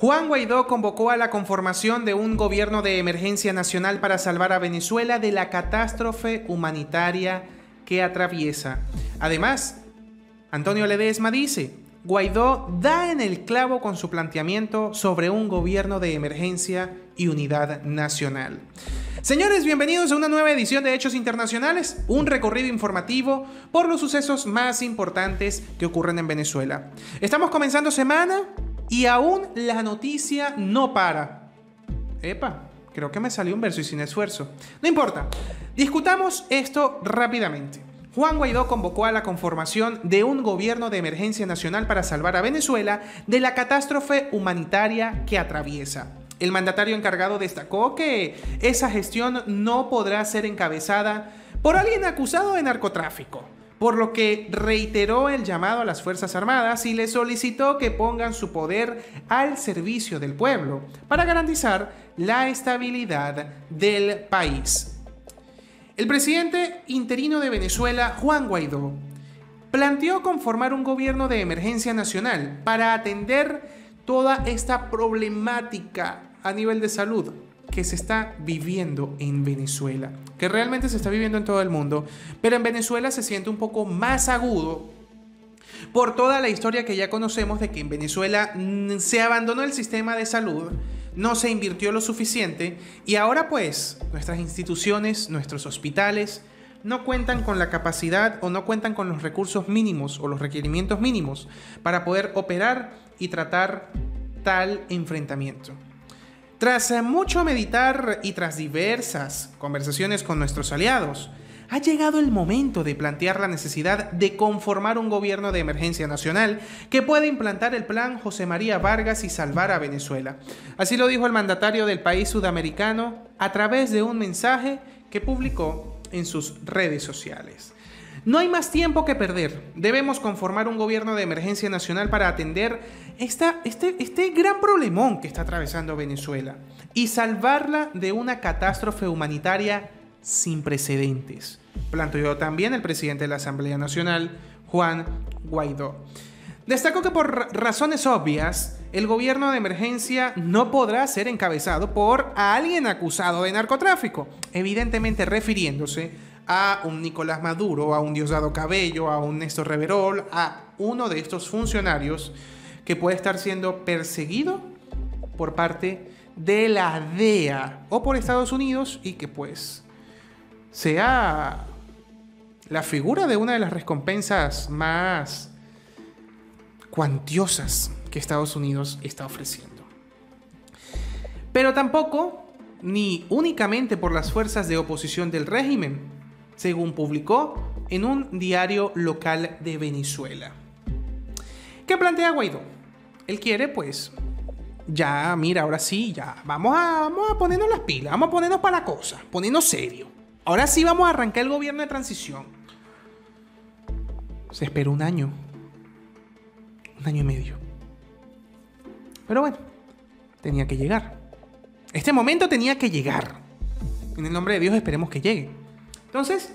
Juan Guaidó convocó a la conformación de un gobierno de emergencia nacional para salvar a Venezuela de la catástrofe humanitaria que atraviesa. Además, Antonio Ledezma dice, Guaidó da en el clavo con su planteamiento sobre un gobierno de emergencia y unidad nacional. Señores, bienvenidos a una nueva edición de Hechos Internacionales, un recorrido informativo por los sucesos más importantes que ocurren en Venezuela. Estamos comenzando semana y aún la noticia no para. Epa, creo que me salió un verso y sin esfuerzo. No importa, discutamos esto rápidamente. Juan Guaidó convocó a la conformación de un gobierno de emergencia nacional para salvar a Venezuela de la catástrofe humanitaria que atraviesa. El mandatario encargado destacó que esa gestión no podrá ser encabezada por alguien acusado de narcotráfico, por lo que reiteró el llamado a las Fuerzas Armadas y le solicitó que pongan su poder al servicio del pueblo para garantizar la estabilidad del país. El presidente interino de Venezuela, Juan Guaidó, planteó conformar un gobierno de emergencia nacional para atender toda esta problemática a nivel de salud que se está viviendo en Venezuela, que realmente se está viviendo en todo el mundo, pero en Venezuela se siente un poco más agudo por toda la historia que ya conocemos de que en Venezuela se abandonó el sistema de salud, no se invirtió lo suficiente y ahora pues nuestras instituciones, nuestros hospitales no cuentan con la capacidad o no cuentan con los recursos mínimos o los requerimientos mínimos para poder operar y tratar tal enfrentamiento. Tras mucho meditar y tras diversas conversaciones con nuestros aliados, ha llegado el momento de plantear la necesidad de conformar un gobierno de emergencia nacional que pueda implantar el Plan José María Vargas y salvar a Venezuela. Así lo dijo el mandatario del país sudamericano a través de un mensaje que publicó en sus redes sociales. No hay más tiempo que perder. Debemos conformar un gobierno de emergencia nacional para atender este gran problemón que está atravesando Venezuela y salvarla de una catástrofe humanitaria sin precedentes, planteó también el presidente de la Asamblea Nacional, Juan Guaidó. Destacó que por razones obvias, el gobierno de emergencia no podrá ser encabezado por alguien acusado de narcotráfico, evidentemente refiriéndose a un Nicolás Maduro, a un Diosdado Cabello, a un Néstor Reverol, a uno de estos funcionarios que puede estar siendo perseguido por parte de la DEA o por Estados Unidos y que pues sea la figura de una de las recompensas más cuantiosas que Estados Unidos está ofreciendo. Pero tampoco, ni únicamente por las fuerzas de oposición del régimen, según publicó en un diario local de Venezuela. ¿Qué plantea Guaidó? Él quiere, pues, ya, mira, ahora sí, ya, vamos a ponernos las pilas, vamos a ponernos para la cosa, ponernos serio. Ahora sí vamos a arrancar el gobierno de transición. Se esperó un año y medio. Pero bueno, tenía que llegar. Este momento tenía que llegar. En el nombre de Dios esperemos que llegue. Entonces,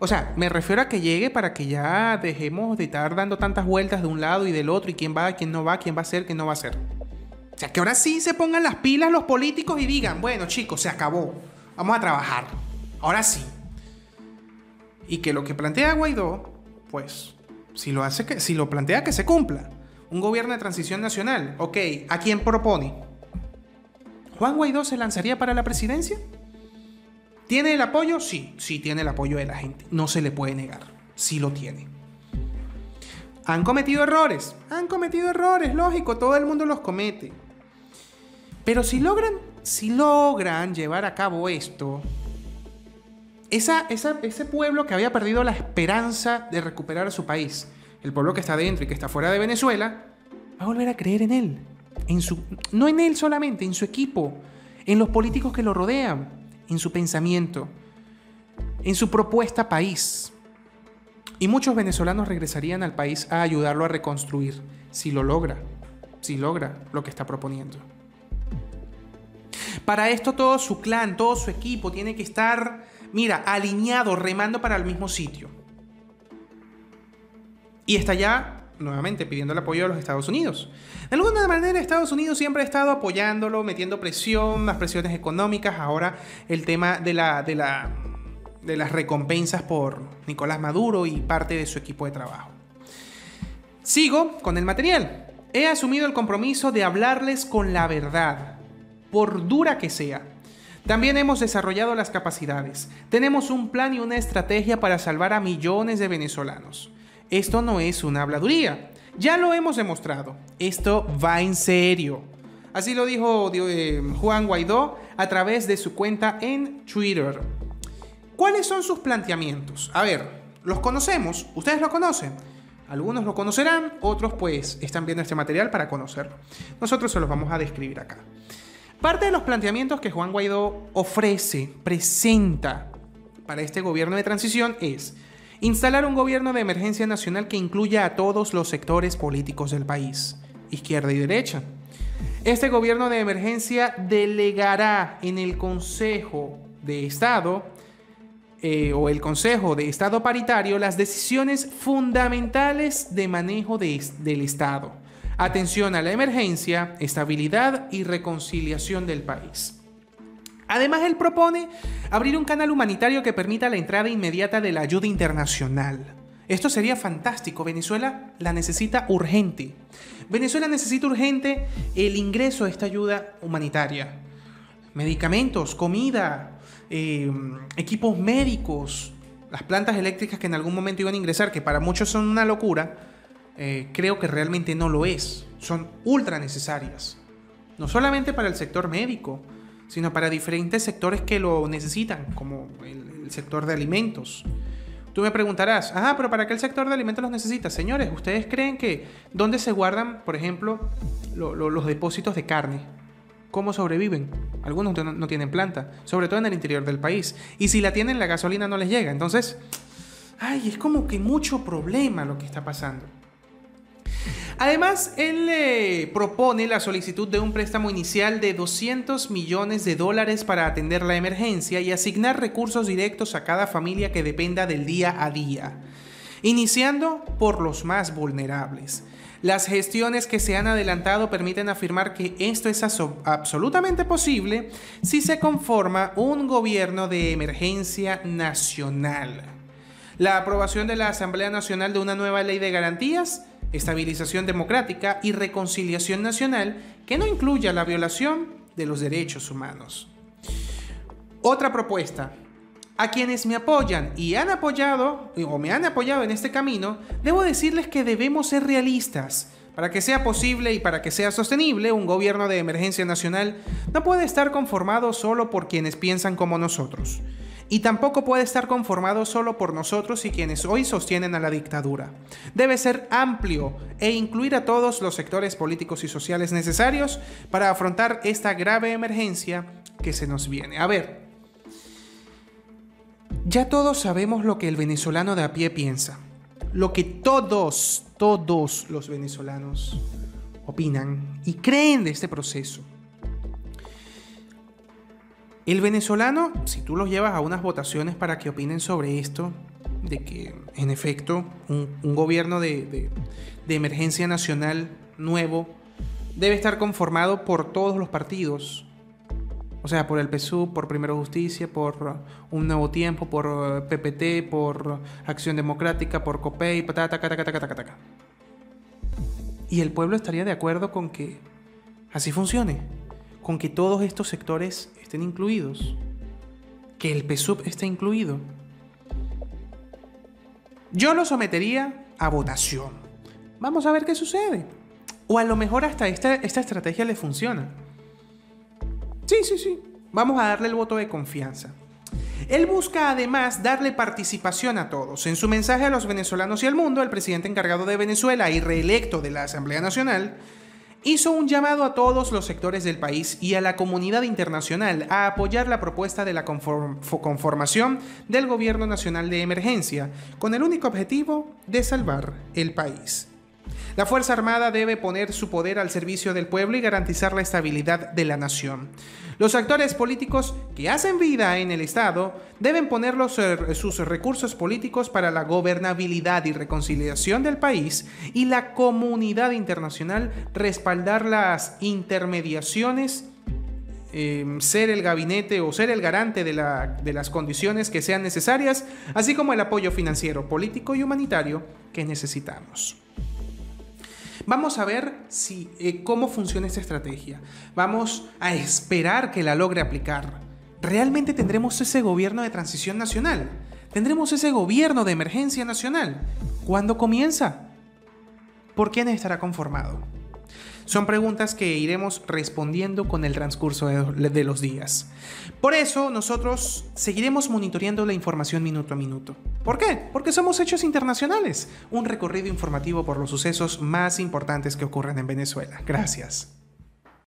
o sea, me refiero a que llegue para que ya dejemos de estar dando tantas vueltas de un lado y del otro y quién va, quién no va, quién va a ser, quién no va a ser. O sea, que ahora sí se pongan las pilas los políticos y digan, bueno chicos, se acabó, vamos a trabajar. Ahora sí. Y que lo que plantea Guaidó, pues, si lo plantea que se cumpla. Un gobierno de transición nacional. Ok, ¿a quién propone? ¿Juan Guaidó se lanzaría para la presidencia? ¿Tiene el apoyo? Sí, sí tiene el apoyo de la gente. No se le puede negar. Sí lo tiene. ¿Han cometido errores? Han cometido errores, lógico, todo el mundo los comete. Pero si logran llevar a cabo esto, ese pueblo que había perdido la esperanza de recuperar su país, el pueblo que está dentro y que está fuera de Venezuela, va a volver a creer en él. No en él solamente, en su equipo, en los políticos que lo rodean, en su pensamiento, en su propuesta país. Y muchos venezolanos regresarían al país a ayudarlo a reconstruir, si logra lo que está proponiendo. Para esto todo su clan, todo su equipo tiene que estar, mira, alineado, remando para el mismo sitio. Y está ya nuevamente pidiendo el apoyo de los Estados Unidos. De alguna manera Estados Unidos siempre ha estado apoyándolo, metiendo presión, las presiones económicas, ahora el tema de las recompensas por Nicolás Maduro y parte de su equipo de trabajo. Sigo con el material. He asumido el compromiso de hablarles con la verdad, por dura que sea. También hemos desarrollado las capacidades. Tenemos un plan y una estrategia para salvar a millones de venezolanos. Esto no es una habladuría. Ya lo hemos demostrado. Esto va en serio. Así lo dijo Juan Guaidó a través de su cuenta en Twitter. ¿Cuáles son sus planteamientos? A ver, los conocemos. Ustedes lo conocen. Algunos lo conocerán. Otros pues están viendo este material para conocerlo. Nosotros se los vamos a describir acá. Parte de los planteamientos que Juan Guaidó ofrece, presenta para este gobierno de transición es... Instalar un gobierno de emergencia nacional que incluya a todos los sectores políticos del país, izquierda y derecha. Este gobierno de emergencia delegará en el Consejo de Estado o el Consejo de Estado Paritario las decisiones fundamentales de manejo del Estado. Atención a la emergencia, estabilidad y reconciliación del país. Además, él propone abrir un canal humanitario que permita la entrada inmediata de la ayuda internacional. Esto sería fantástico. Venezuela la necesita urgente. Venezuela necesita urgente el ingreso de esta ayuda humanitaria. Medicamentos, comida, equipos médicos, las plantas eléctricas que en algún momento iban a ingresar, que para muchos son una locura, creo que realmente no lo es. Son ultra necesarias. No solamente para el sector médico, sino para diferentes sectores que lo necesitan, como el sector de alimentos. Tú me preguntarás, ajá, pero ¿para qué el sector de alimentos los necesita? Señores, ¿ustedes creen que dónde se guardan, por ejemplo, los depósitos de carne? ¿Cómo sobreviven? Algunos no tienen planta, sobre todo en el interior del país. Y si la tienen, la gasolina no les llega. Entonces, ay, es como que mucho problema lo que está pasando. Además, él propone la solicitud de un préstamo inicial de $200 millones para atender la emergencia y asignar recursos directos a cada familia que dependa del día a día, iniciando por los más vulnerables. Las gestiones que se han adelantado permiten afirmar que esto es absolutamente posible si se conforma un gobierno de emergencia nacional. La aprobación de la Asamblea Nacional de una nueva ley de garantías, estabilización democrática y reconciliación nacional que no incluya la violación de los derechos humanos. Otra propuesta. A quienes me apoyan y han apoyado o me han apoyado en este camino, debo decirles que debemos ser realistas. Para que sea posible y para que sea sostenible, un gobierno de emergencia nacional no puede estar conformado solo por quienes piensan como nosotros. Y tampoco puede estar conformado solo por nosotros y quienes hoy sostienen a la dictadura. Debe ser amplio e incluir a todos los sectores políticos y sociales necesarios para afrontar esta grave emergencia que se nos viene. A ver, ya todos sabemos lo que el venezolano de a pie piensa, lo que todos los venezolanos opinan y creen de este proceso. El venezolano, si tú los llevas a unas votaciones para que opinen sobre esto, de que en efecto un gobierno de emergencia nacional nuevo debe estar conformado por todos los partidos, o sea, por el PSUV, por Primero Justicia, por Un Nuevo Tiempo, por PPT, por Acción Democrática, por COPEI, y el pueblo estaría de acuerdo con que así funcione, con que todos estos sectores estén incluidos, que el PSUV esté incluido. Yo lo sometería a votación. Vamos a ver qué sucede. O a lo mejor hasta esta estrategia le funciona. Sí. Vamos a darle el voto de confianza. Él busca además darle participación a todos. En su mensaje a los venezolanos y al mundo, el presidente encargado de Venezuela y reelecto de la Asamblea Nacional hizo un llamado a todos los sectores del país y a la comunidad internacional a apoyar la propuesta de la conformación del Gobierno Nacional de Emergencia, con el único objetivo de salvar el país. La Fuerza Armada debe poner su poder al servicio del pueblo y garantizar la estabilidad de la nación. Los actores políticos que hacen vida en el Estado deben poner sus recursos políticos para la gobernabilidad y reconciliación del país, y la comunidad internacional respaldar las intermediaciones, ser el gabinete o ser el garante de las condiciones que sean necesarias, así como el apoyo financiero, político y humanitario que necesitamos. Vamos a ver cómo funciona esta estrategia. Vamos a esperar que la logre aplicar. ¿Realmente tendremos ese gobierno de transición nacional? ¿Tendremos ese gobierno de emergencia nacional? ¿Cuándo comienza? ¿Por quién estará conformado? Son preguntas que iremos respondiendo con el transcurso de los días. Por eso nosotros seguiremos monitoreando la información minuto a minuto. ¿Por qué? Porque somos Hechos Internacionales, un recorrido informativo por los sucesos más importantes que ocurren en Venezuela. Gracias.